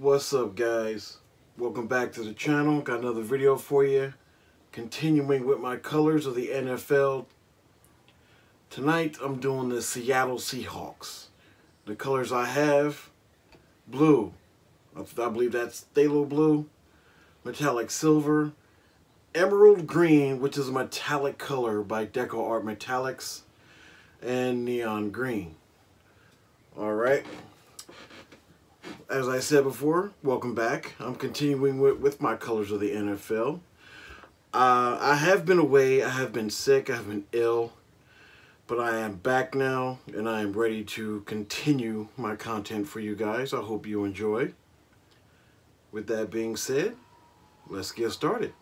What's up, guys? Welcome back to the channel. Got another video for you, continuing with my colors of the NFL. Tonight I'm doing the Seattle Seahawks. The colors I have: blue, I believe that's thalo blue, metallic silver, emerald green, which is a metallic color by DecoArt Metallics, and neon green. All right, as I said before, welcome back. I'm continuing with my colors of the NFL. I have been away, I have been sick, I have been ill, but I am back now and I am ready to continue my content for you guys. I hope you enjoy. With that being said, let's get started.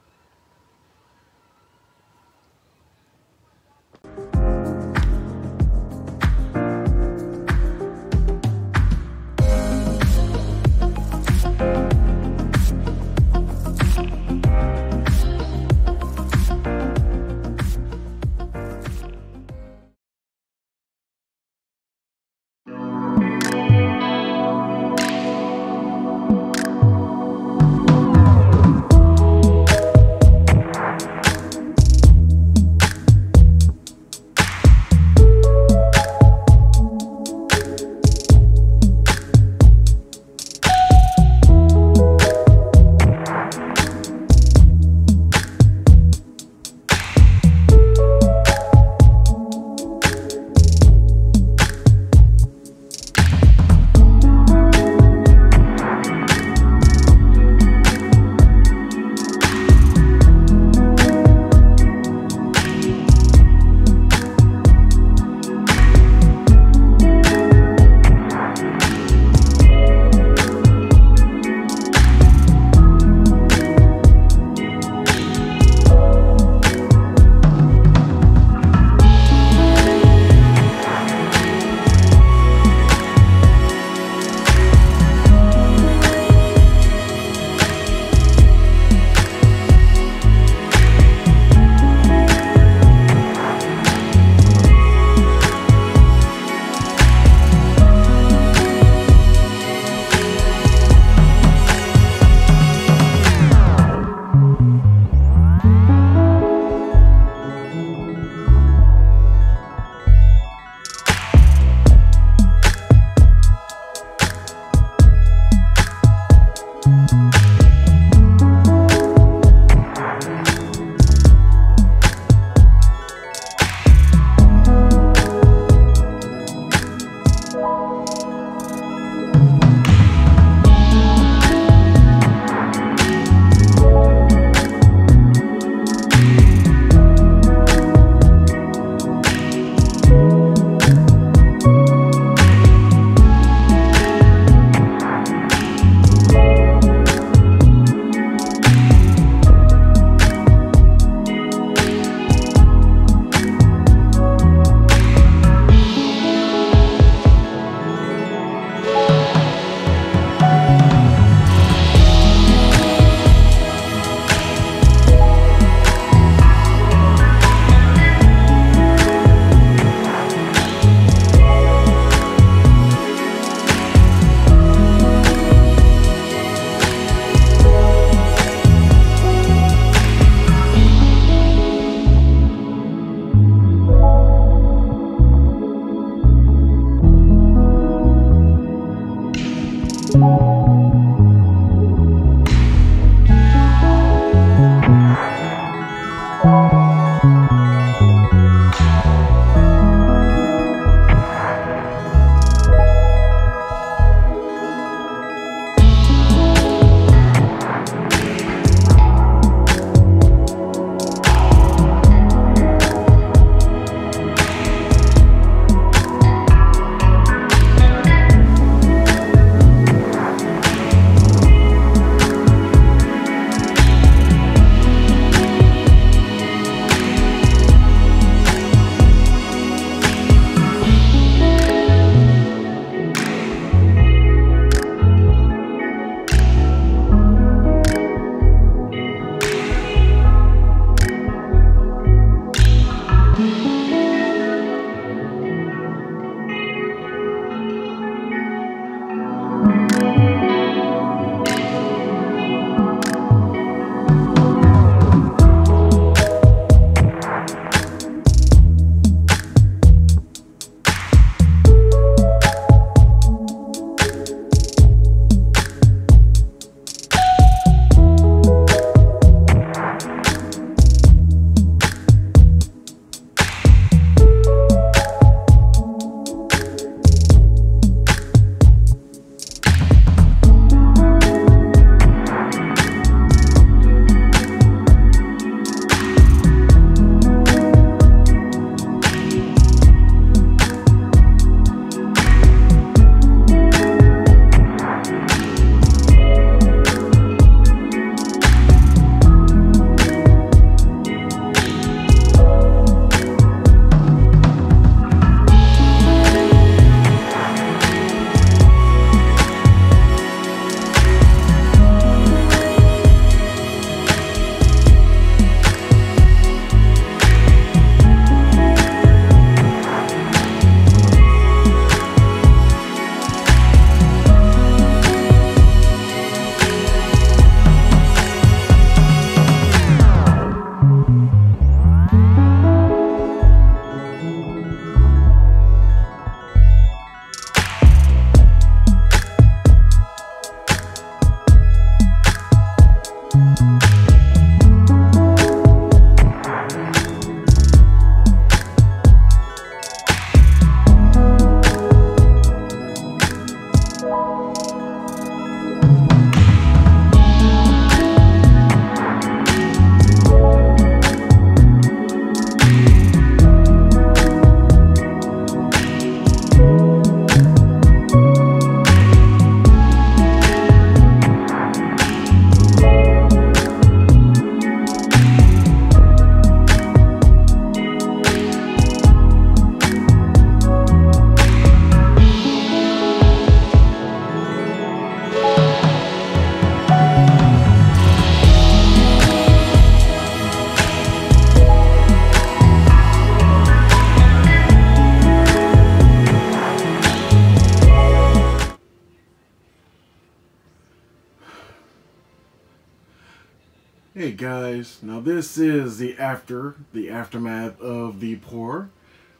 Hey guys, now this is the aftermath of the pour.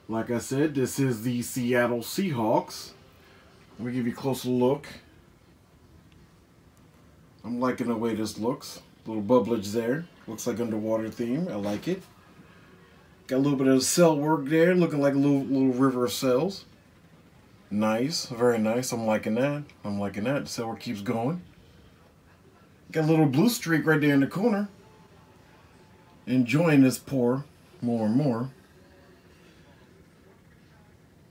Like I said, this is the Seattle Seahawks. Let me give you a closer look. I'm liking the way this looks. Little bubblage there. Looks like underwater theme. I like it. Got a little bit of cell work there, looking like a little river of cells. Nice, very nice. I'm liking that. I'm liking that. The cell work keeps going. Got a little blue streak right there in the corner. Enjoying this pour more and more.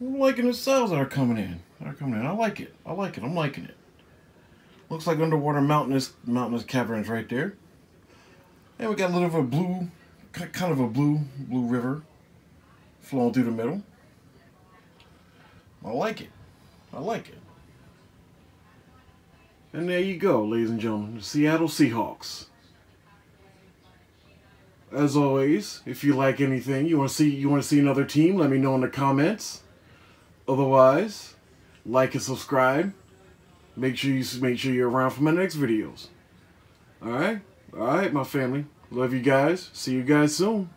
I'm liking the cells that are coming in. I like it. I'm liking it. Looks like underwater mountainous caverns right there. And we got a little bit of a blue, kind of a blue river flowing through the middle. I like it. And there you go, ladies and gentlemen, the Seattle Seahawks. As always, if you like anything, you want to see another team, let me know in the comments. Otherwise, like and subscribe. Make sure you're around for my next videos. All right, my family. Love you guys. See you guys soon.